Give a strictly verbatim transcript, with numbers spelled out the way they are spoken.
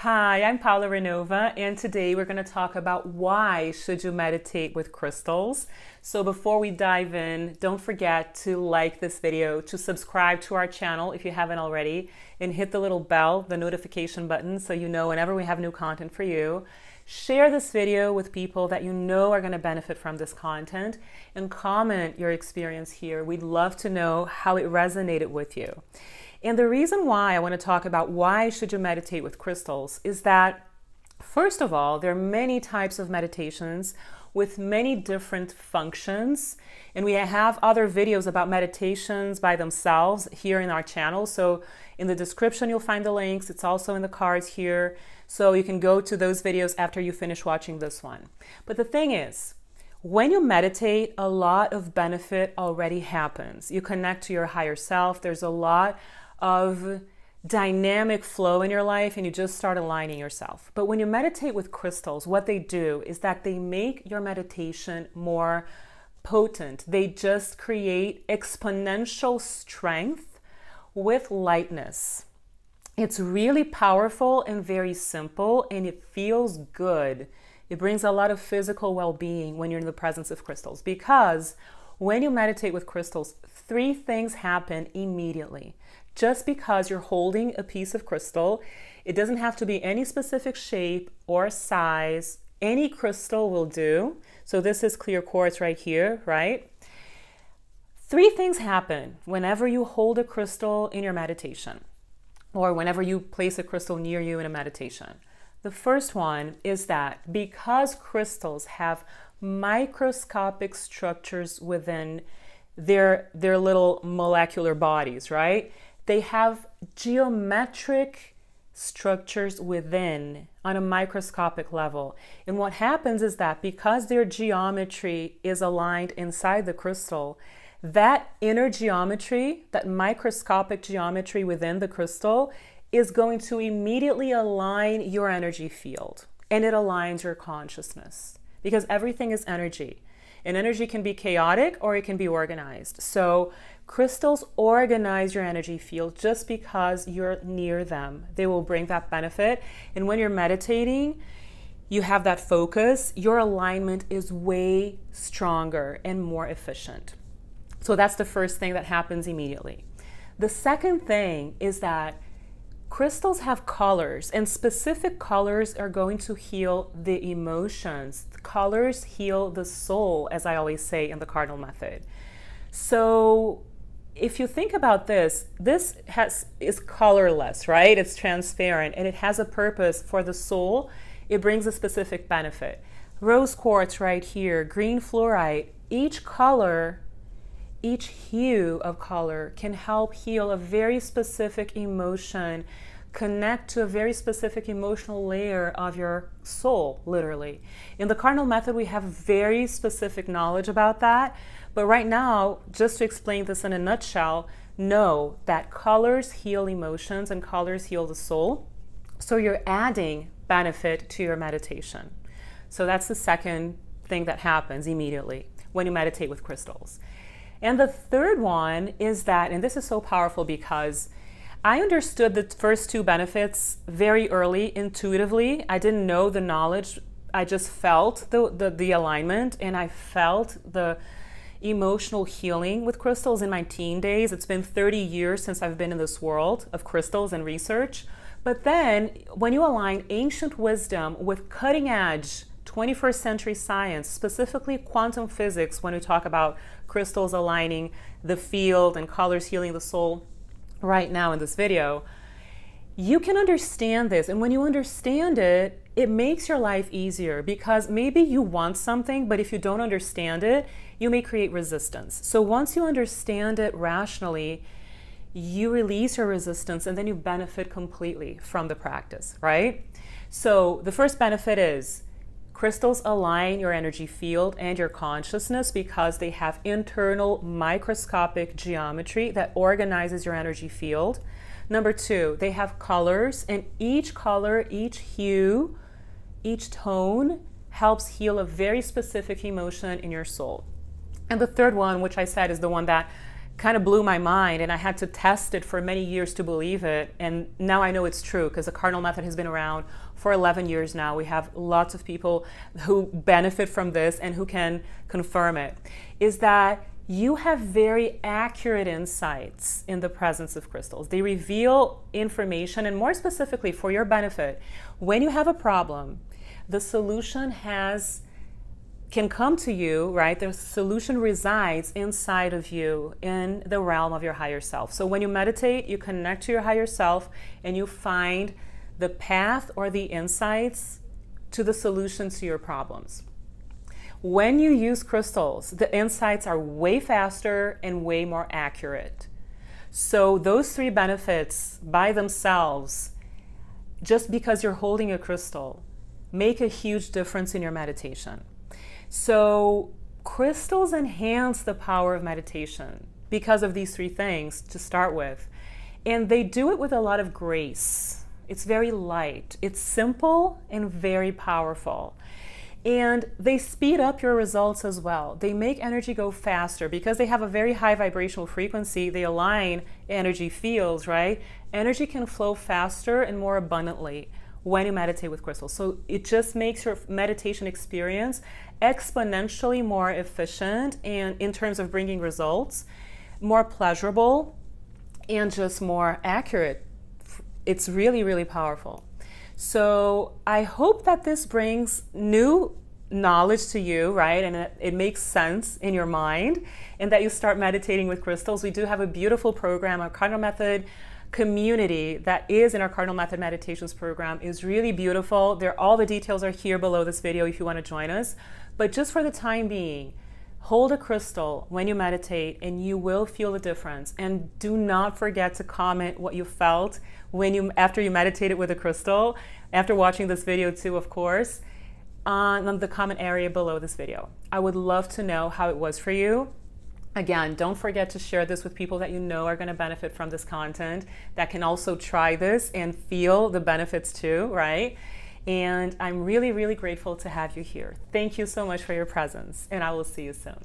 Hi, I'm Paola Ranova, and today we're going to talk about why should you meditate with crystals. So before we dive in, don't forget to like this video, to subscribe to our channel if you haven't already, and hit the little bell, the notification button, so you know whenever we have new content for you. Share this video with people that you know are going to benefit from this content, and comment your experience here. We'd love to know how it resonated with you. And the reason why I want to talk about why should you meditate with crystals is that, first of all, there are many types of meditations with many different functions. And we have other videos about meditations by themselves here in our channel. So in the description, you'll find the links. It's also in the cards here. So you can go to those videos after you finish watching this one. But the thing is, when you meditate, a lot of benefit already happens. You connect to your higher self. There's a lot of dynamic flow in your life, and you just start aligning yourself. But when you meditate with crystals, what they do is that they make your meditation more potent. They just create exponential strength with lightness. It's really powerful and very simple, and it feels good. It brings a lot of physical well-being when you're in the presence of crystals, because when you meditate with crystals, three things happen immediately. Just because you're holding a piece of crystal, it doesn't have to be any specific shape or size. Any crystal will do. So this is clear quartz right here, right? Three things happen whenever you hold a crystal in your meditation, or whenever you place a crystal near you in a meditation. The first one is that because crystals have microscopic structures within their their little molecular bodies, right? They have geometric structures within on a microscopic level. And what happens is that because their geometry is aligned inside the crystal, that inner geometry, that microscopic geometry within the crystal, is going to immediately align your energy field, and it aligns your consciousness, because everything is energy, and energy can be chaotic or it can be organized. So crystals organize your energy field just because you're near them. They will bring that benefit. And when you're meditating, you have that focus, your alignment is way stronger and more efficient. So that's the first thing that happens immediately. The second thing is that crystals have colors, and specific colors are going to heal the emotions. The colors heal the soul, as I always say in the Cardinal Method. So if you think about this, this has, is colorless, right? It's transparent, and it has a purpose for the soul. It brings a specific benefit. Rose quartz right here, green fluorite, each color, each hue of color can help heal a very specific emotion, connect to a very specific emotional layer of your soul, literally. In the Cardinal Method, we have very specific knowledge about that. But right now, just to explain this in a nutshell, know that colors heal emotions and colors heal the soul. So you're adding benefit to your meditation. So that's the second thing that happens immediately when you meditate with crystals. And the third one is that, and this is so powerful because I understood the first two benefits very early, intuitively. I didn't know the knowledge. I just felt the, the, the alignment, and I felt the emotional healing with crystals in my teen days. It's been thirty years since I've been in this world of crystals and research. But then when you align ancient wisdom with cutting edge twenty-first century science, specifically quantum physics, when we talk about crystals aligning the field and colors healing the soul right now in this video, you can understand this. And when you understand it, it makes your life easier, because maybe you want something, but if you don't understand it, you may create resistance. So once you understand it rationally, you release your resistance, and then you benefit completely from the practice, right? So the first benefit is crystals align your energy field and your consciousness because they have internal microscopic geometry that organizes your energy field. Number two, they have colors, and each color, each hue, each tone helps heal a very specific emotion in your soul. And the third one, which I said is the one that kind of blew my mind, and I had to test it for many years to believe it. And now I know it's true, because the Cardinal Method has been around for eleven years now. We have lots of people who benefit from this and who can confirm it, is that you have very accurate insights in the presence of crystals. They reveal information, and more specifically for your benefit, when you have a problem, the solution has can come to you, right? The solution resides inside of you in the realm of your higher self. So when you meditate, you connect to your higher self and you find the path or the insights to the solutions to your problems. When you use crystals, the insights are way faster and way more accurate. So those three benefits by themselves, just because you're holding a crystal, make a huge difference in your meditation. So crystals enhance the power of meditation because of these three things to start with. And they do it with a lot of grace. It's very light. It's simple and very powerful. And they speed up your results as well. They make energy go faster because they have a very high vibrational frequency. They align energy fields, right? Energy can flow faster and more abundantly when you meditate with crystals. So it just makes your meditation experience exponentially more efficient, and in terms of bringing results, more pleasurable and just more accurate. It's really, really powerful. So I hope that this brings new knowledge to you, right? And it, it makes sense in your mind, and that you start meditating with crystals. We do have a beautiful program, our Cardinal Method community that is in our Cardinal Method Meditations program is really beautiful. There, all the details are here below this video if you want to join us. But just for the time being, hold a crystal when you meditate and you will feel the difference. And do not forget to comment what you felt when you after you meditated with a crystal, after watching this video too, of course, on the comment area below this video. I would love to know how it was for you. Again, don't forget to share this with people that you know are going to benefit from this content, that can also try this and feel the benefits too, right? And I'm really, really grateful to have you here. Thank you so much for your presence, and I will see you soon.